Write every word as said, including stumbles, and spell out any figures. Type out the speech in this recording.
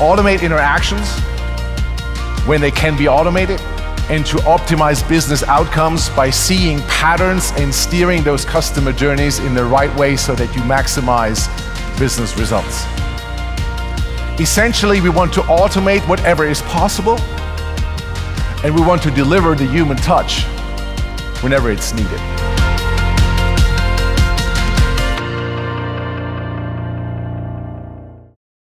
automate interactions when they can be automated, and to optimize business outcomes by seeing patterns and steering those customer journeys in the right way so that you maximize business results. Essentially, we want to automate whatever is possible, and we want to deliver the human touch whenever it's needed.